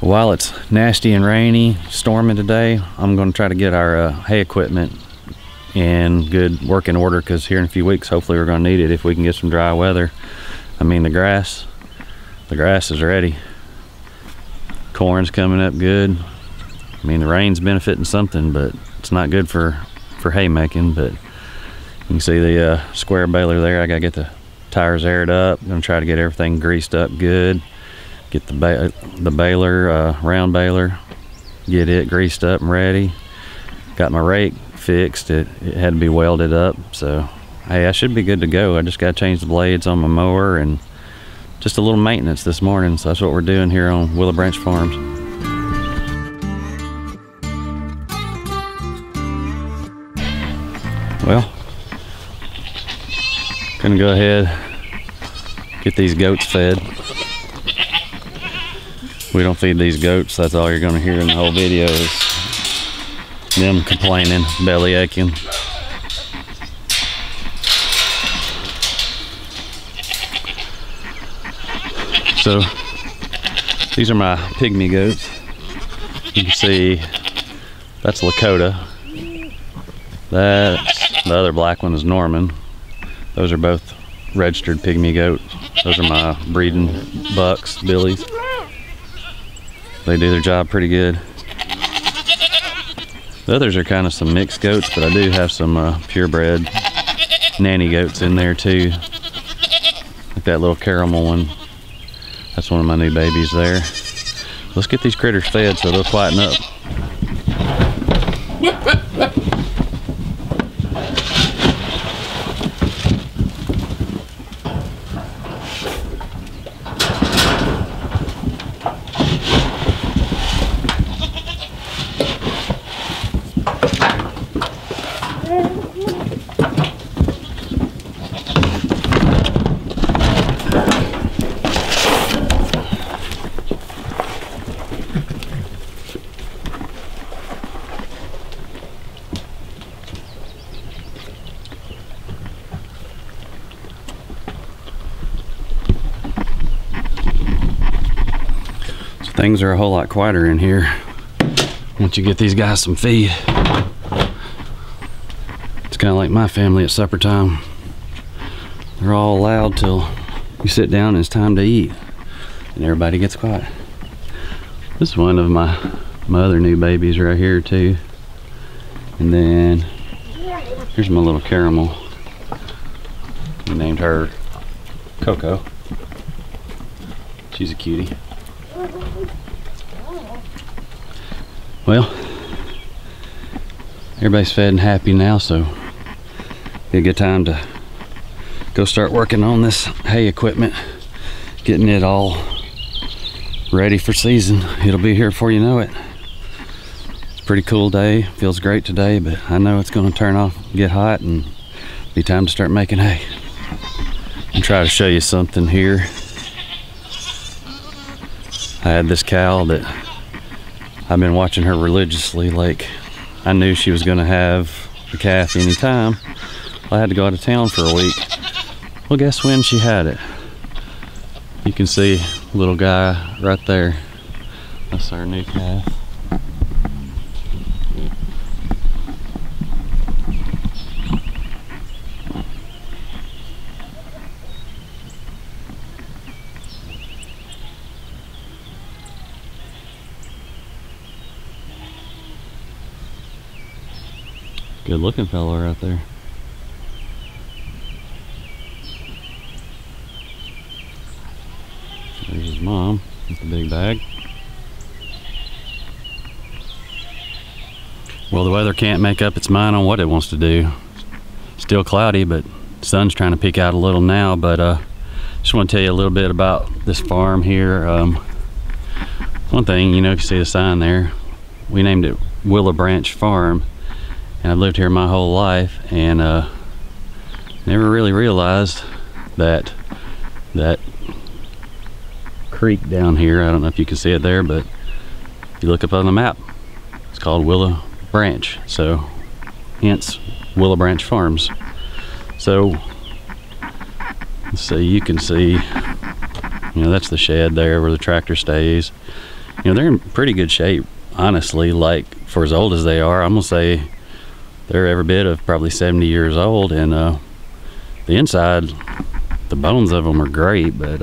While it's nasty and rainy, storming today, I'm going to try to get our hay equipment in good working order, because here in a few weeks hopefully we're going to need it if we can get some dry weather. I mean, the grass is ready, corn's coming up good. I mean, the rain's benefiting something, but it's not good for hay making. But you can see the square baler there. I gotta get the tires aired up. I'm gonna try to get everything greased up good, get the round baler, get it greased up and ready. Got my rake fixed. It had to be welded up, so hey, I should be good to go. I just gotta change the blades on my mower and just a little maintenance this morning. So that's what we're doing here on Willow Branch Farms. Well, gonna go ahead, get these goats fed. We don't feed these goats. That's all you're gonna hear in the whole video is them complaining, belly aching. So these are my pygmy goats. You can see that's Lakota. That's the other black one is Norman. Those are both registered pygmy goats. Those are my breeding bucks, billies. They do their job pretty good. The others are kind of some mixed goats, but I do have some purebred nanny goats in there too. Like that little caramel one. That's one of my new babies there. Let's get these critters fed so they'll quieten up. Things are a whole lot quieter in here once you get these guys some feed. It's kind of like my family at supper time. They're all loud till you sit down and it's time to eat, and everybody gets quiet. This is one of my other new babies right here too. And then here's my little caramel. We named her Coco. She's a cutie. Well, everybody's fed and happy now, so be a good time to go start working on this hay equipment, getting it all ready for season. It'll be here before you know it. It's a pretty cool day, feels great today, but I know it's going to turn off, get hot, and be time to start making hay. I'll try to show you something here. I had this cow that I've been watching her religiously. Like, I knew she was gonna have a calf any time. I had to go out of town for a week. Well, guess when she had it? You can see little guy right there. That's our new calf. Good looking fellow right there. There's his mom with the big bag. Well, the weather can't make up its mind on what it wants to do. Still cloudy, but the sun's trying to peek out a little now. But just want to tell you a little bit about this farm here. One thing, you know, you can see the sign there. We named it Willow Branch Farm. And I've lived here my whole life, and never really realized that that creek down here, I don't know if you can see it there, but if you look up on the map, it's called Willow Branch, so hence Willow Branch Farms. So let's see, you can see, you know, that's the shed there where the tractor stays. You know, they're in pretty good shape, honestly. Like, for as old as they are, I'm gonna say they're every bit of probably 70 years old, and the inside, the bones of them are great, but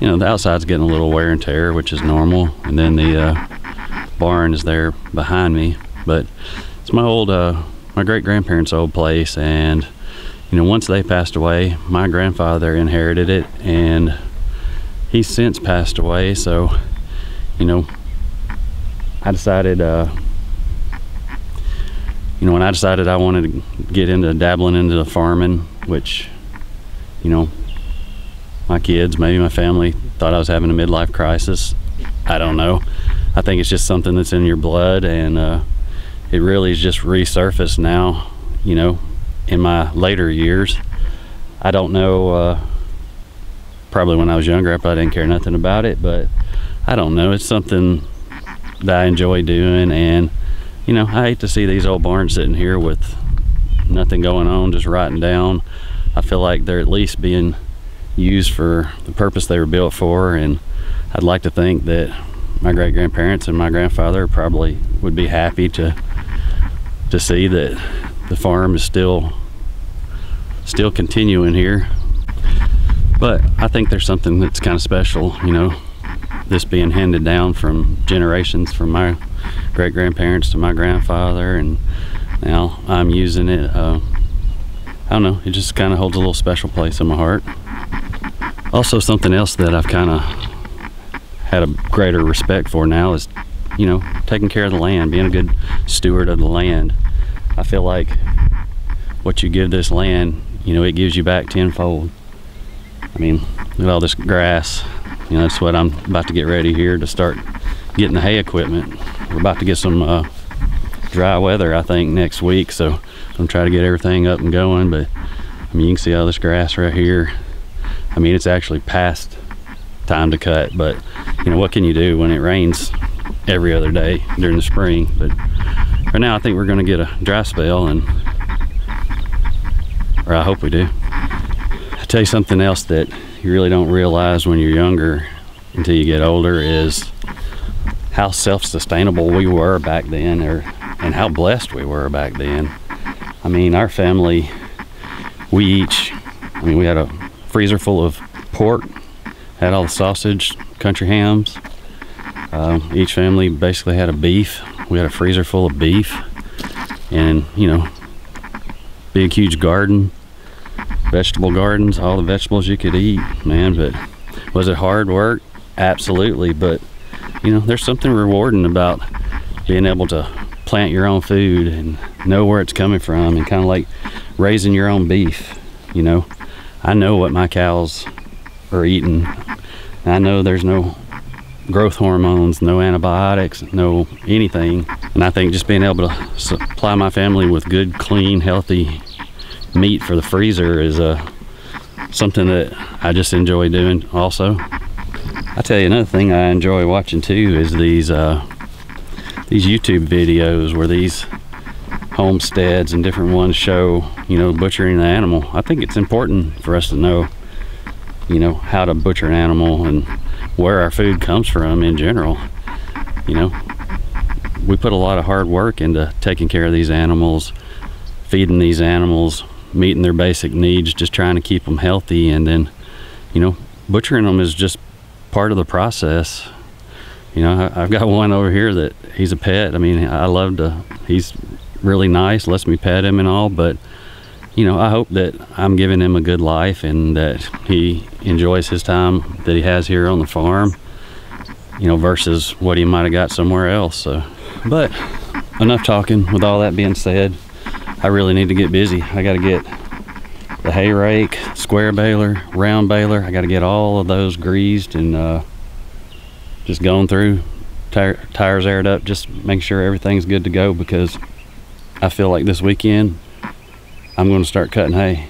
you know, the outside's getting a little wear and tear, which is normal. And then the barn is there behind me, but it's my old my great-grandparents' old place, and you know, once they passed away, my grandfather inherited it, and he's since passed away. So you know, I decided you know, when I decided I wanted to get into dabbling into the farming, which, you know, my kids, maybe my family, thought I was having a midlife crisis. I don't know. I think it's just something that's in your blood, and it really is just resurfaced now, you know, in my later years. I don't know, probably when I was younger, I probably didn't care nothing about it, but I don't know. It's something that I enjoy doing, and you know, I hate to see these old barns sitting here with nothing going on, just rotting down. I feel like they're at least being used for the purpose they were built for, and I'd like to think that my great-grandparents and my grandfather probably would be happy to see that the farm is still continuing here. But I think there's something that's kind of special, you know, this being handed down from generations, from my great-grandparents to my grandfather, and now I'm using it. I don't know, it just kind of holds a little special place in my heart. Also, something else that I've kind of had a greater respect for now is, you know, taking care of the land, being a good steward of the land. I feel like what you give this land, you know, it gives you back tenfold. I mean, look at all this grass. You know, that's what I'm about to get ready here to start getting the hay equipment. We're about to get some dry weather, I think, next week, so I'm trying to get everything up and going. But I mean, you can see all this grass right here. I mean, it's actually past time to cut, but you know, what can you do when it rains every other day during the spring? But right now, I think we're going to get a dry spell, and or I hope we do. I'll tell you something else that you really don't realize when you're younger until you get older is how self-sustainable we were back then, and how blessed we were back then. I mean, our family, we had a freezer full of pork, had all the sausage, country hams. Each family basically had a beef. We had a freezer full of beef, and you know, big huge garden, vegetable gardens, all the vegetables you could eat, man. But was it hard work? Absolutely. But you know, there's something rewarding about being able to plant your own food and know where it's coming from, and kind of like raising your own beef. You know, I know what my cows are eating. I know there's no growth hormones, no antibiotics, no anything. And I think just being able to supply my family with good, clean, healthy meat for the freezer is something that I just enjoy doing. Also, I tell you, another thing I enjoy watching too is these YouTube videos where these homesteads and different ones show, you know, butchering an animal. I think it's important for us to know, you know, how to butcher an animal and where our food comes from in general. You know, we put a lot of hard work into taking care of these animals, feeding these animals, meeting their basic needs, just trying to keep them healthy. And then, you know, butchering them is just part of the process. You know, I've got one over here that he's a pet. I mean, I love to, he's really nice, lets me pet him and all, but you know, I hope that I'm giving him a good life and that he enjoys his time that he has here on the farm, you know, versus what he might have got somewhere else. So, but enough talking. With all that being said, I really need to get busy. I got to get the hay rake, square baler, round baler. I got to get all of those greased and just going through, tires aired up, just make sure everything's good to go, because I feel like this weekend I'm going to start cutting hay,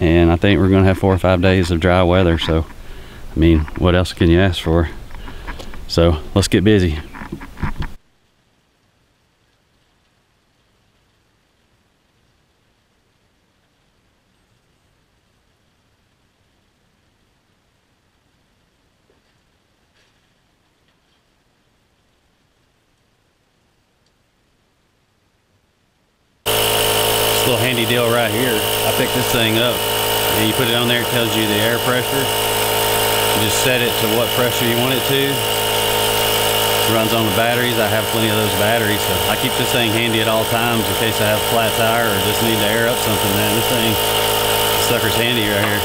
and I think we're going to have 4 or 5 days of dry weather. So I mean, what else can you ask for? So let's get busy. little handy deal right here. I picked this thing up and you put it on there, it tells you the air pressure. You just set it to what pressure you want it to. It runs on the batteries. I have plenty of those batteries, so I keep this thing handy at all times in case I have a flat tire or just need to air up something. Man, this thing, this sucker's handy right here.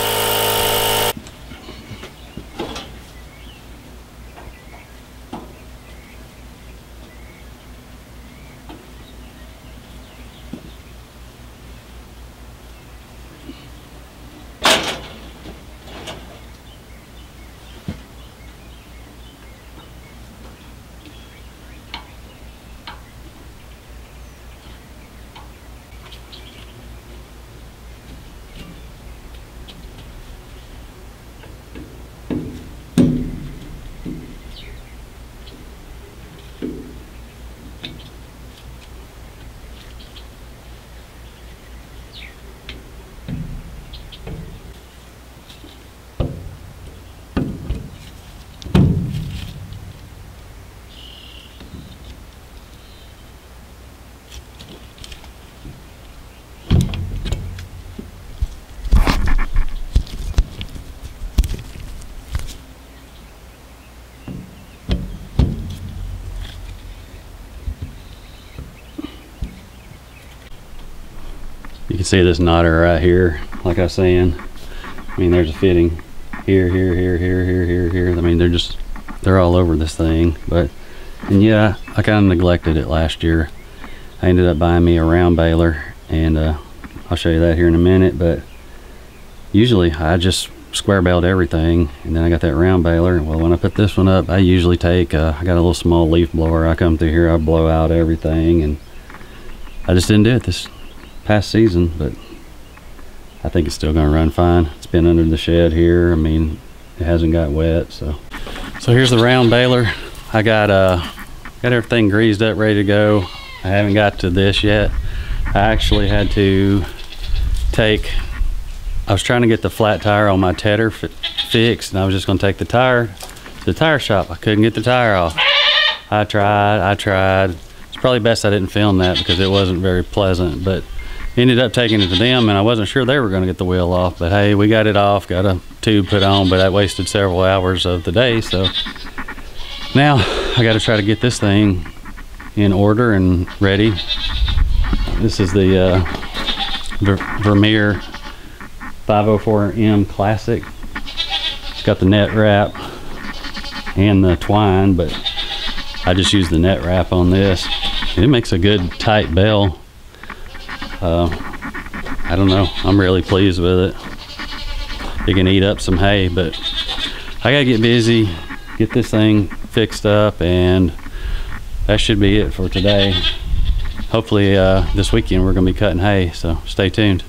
You can see this knotter right here, like I was saying. I mean, there's a fitting here, here, here, here, here, here, here. I mean, they're all over this thing. But, and yeah, I kind of neglected it last year. I ended up buying me a round baler, and I'll show you that here in a minute. But usually I just square baled everything, and then I got that round baler. Well, when I put this one up, I usually take, I got a little small leaf blower. I come through here, I blow out everything, and I just didn't do it this past season, but I think it's still gonna run fine. It's been under the shed here. I mean, it hasn't got wet, so here's the round baler. I got everything greased up, ready to go. I haven't got to this yet. I actually had to take, I was trying to get the flat tire on my tedder fixed, and I was just gonna take the tire to the tire shop. I couldn't get the tire off. I tried. It's probably best I didn't film that because it wasn't very pleasant, but ended up taking it to them, and I wasn't sure they were going to get the wheel off, but hey, we got it off, got a tube put on, but I wasted several hours of the day. So now I got to try to get this thing in order and ready. This is the Vermeer 504M Classic. It's got the net wrap and the twine, but I just use the net wrap on this. It makes a good tight bell. I don't know, I'm really pleased with it. It can eat up some hay, but I gotta get busy, get this thing fixed up, and that should be it for today. Hopefully this weekend we're gonna be cutting hay, so stay tuned.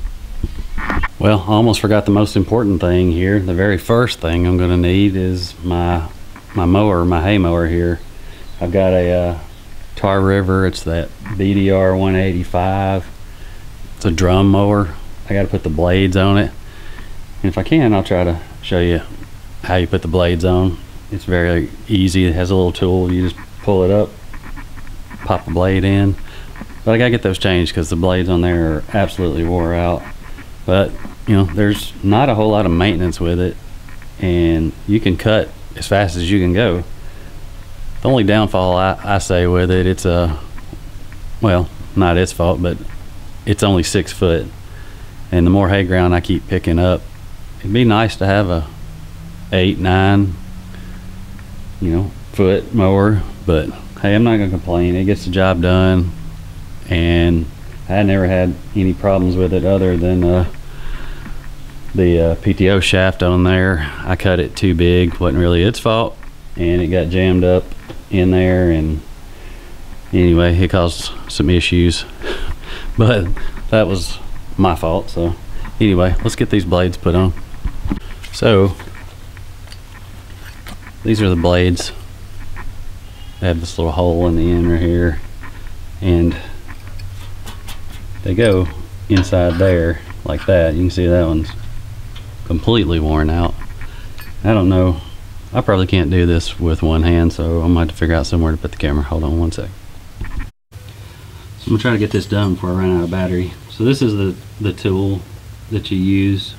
Well, I almost forgot the most important thing here. The very first thing I'm gonna need is my hay mower here. I've got a Tar River, it's that BDR-185. It's a drum mower. I got to put the blades on it, and if I can, I'll try to show you how you put the blades on. It's very easy. It has a little tool. You just pull it up, pop the blade in. But I gotta get those changed because the blades on there are absolutely wore out. But you know, there's not a whole lot of maintenance with it, and you can cut as fast as you can go. The only downfall I say with it, it's a, well, not its fault, but it's only 6 foot, and the more hay ground I keep picking up, it'd be nice to have a 8-9 foot mower, but hey, I'm not gonna complain. It gets the job done, and I never had any problems with it other than the PTO shaft on there. I cut it too big, wasn't really its fault, and it got jammed up in there, and anyway, it caused some issues. But that was my fault. So anyway, let's get these blades put on. So these are the blades. They have this little hole in the end right here, and they go inside there like that. You can see that one's completely worn out. I don't know, I probably can't do this with one hand, so I'm gonna have to figure out somewhere to put the camera. Hold on one sec. I'm gonna try to get this done before I run out of battery. So this is the tool that you use.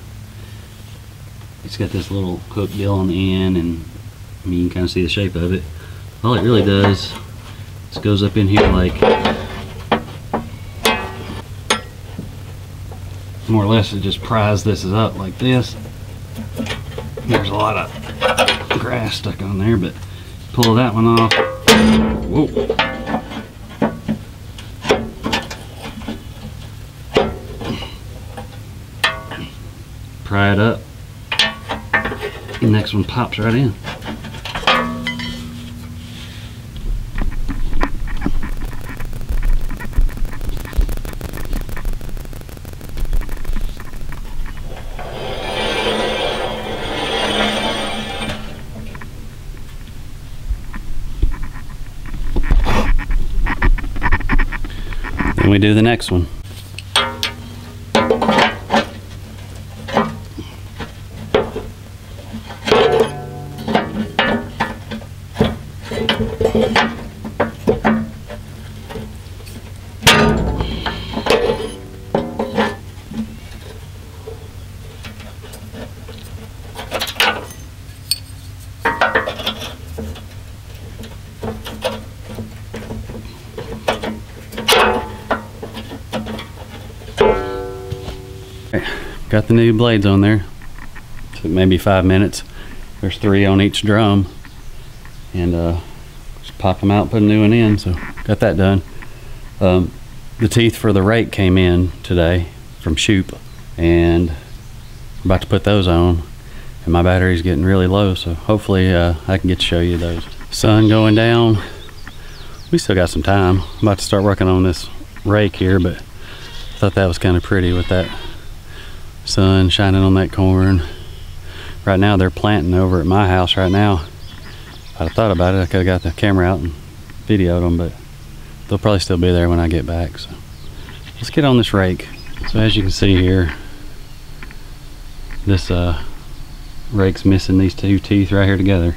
It's got this little hook deal on the end, and I mean, you can kind of see the shape of it. All it really does is goes up in here like, more or less, it just pries this up like this. There's a lot of grass stuck on there, but pull that one off. Whoa. Pry it up. The next one pops right in. And we do the next one. Got the new blades on there. Took maybe 5 minutes. There's 3 on each drum, and just pop them out, put a new one in. So got that done. The teeth for the rake came in today from Shoup, and I'm about to put those on. And my battery's getting really low, so hopefully I can get to show you those. Sun going down. We still got some time. I'm about to start working on this rake here, but I thought that was kind of pretty with that sun shining on that corn. Right now they're planting over at my house right now. If I'd have thought about it, I could have got the camera out and videoed them, but they'll probably still be there when I get back. So let's get on this rake. So as you can see here, this rake's missing these 2 teeth right here together.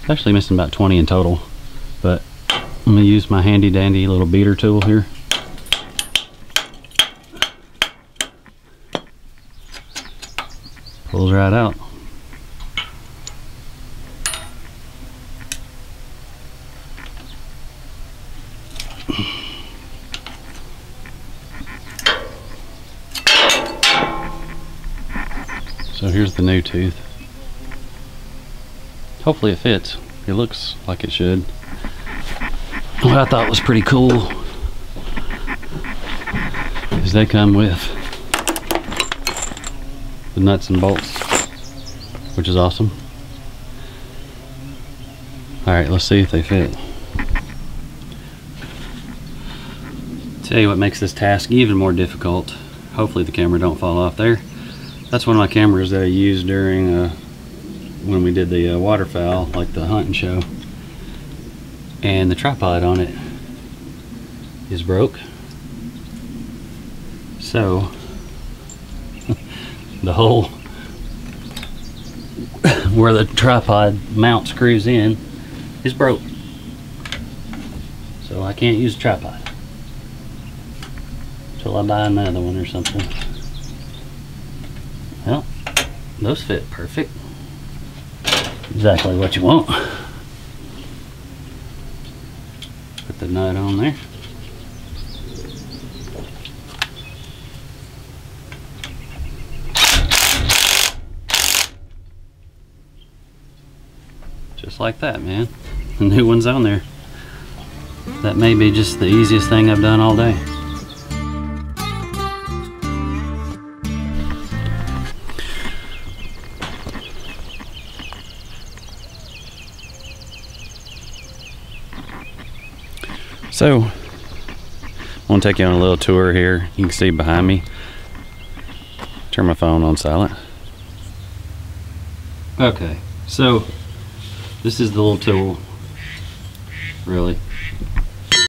It's actually missing about 20 in total, but I'm gonna use my handy dandy little beater tool here. Pulls right out. So here's the new tooth. Hopefully it fits. It looks like it should. What I thought was pretty cool is they come with the nuts and bolts, which is awesome. All right, let's see if they fit. Tell you what makes this task even more difficult. Hopefully the camera don't fall off there. That's one of my cameras that I used during when we did the waterfowl, like the hunting show. And the tripod on it is broke. So the hole where the tripod mount screws in is broke, so I can't use a tripod until I buy another one or something. Well, those fit perfect. Exactly what you want. Put the nut on there. Like that, man. The new one's on there. That may be just the easiest thing I've done all day. So I want to take you on a little tour here. You can see behind me. Turn my phone on silent. Okay, so this is the little tool, really.